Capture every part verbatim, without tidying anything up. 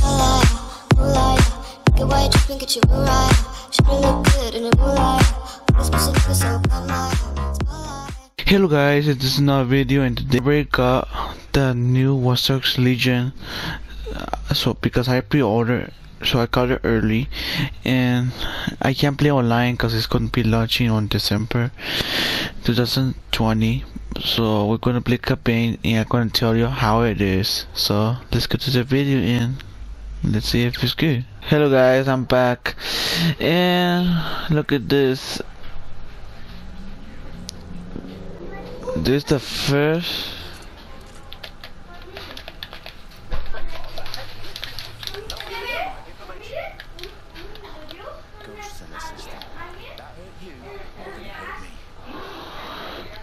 Moonlight, moonlight, get white dripping, get you moonlight. Should look good in a moonlight. This person is so bad, moonlight. Hello guys, this is another video, and today we got the new Watch Dogs Legion. Uh, so because I pre-ordered, so I got it early, and I can't play online because it's gonna be launching on December two thousand twenty. So we're gonna play campaign, and I'm gonna tell you how it is. So let's get to the video and let's see if it's good. Hello guys, I'm back, and look at this. This is the first.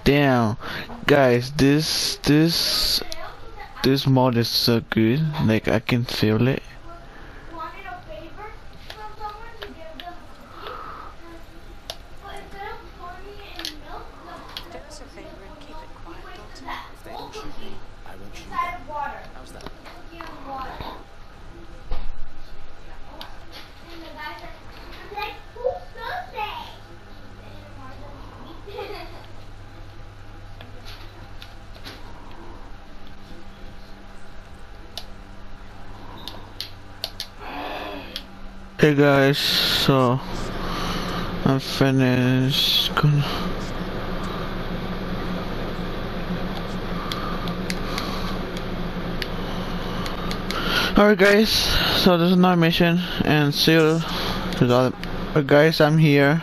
Damn, guys, this this this mod is so good. Like, I can feel it. Hey guys, so I'm finished. Alright guys, so this is my mission, and see you to the other. Alright guys, I'm here.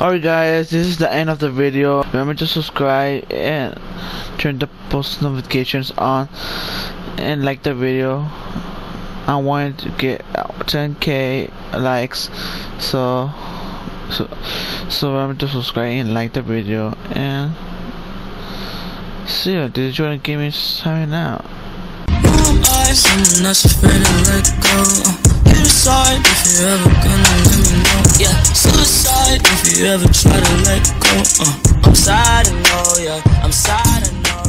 Alright guys, this is the end of the video. Remember to subscribe and turn the post notifications on, and like the video. I wanted to get ten K likes, so so so remember to subscribe and like the video, and see you. Did you want to give me sign out? Suicide if you ever gonna let me know. Yeah, suicide if you ever try to let go. uh, I'm sad and all, yeah, I'm sad and all.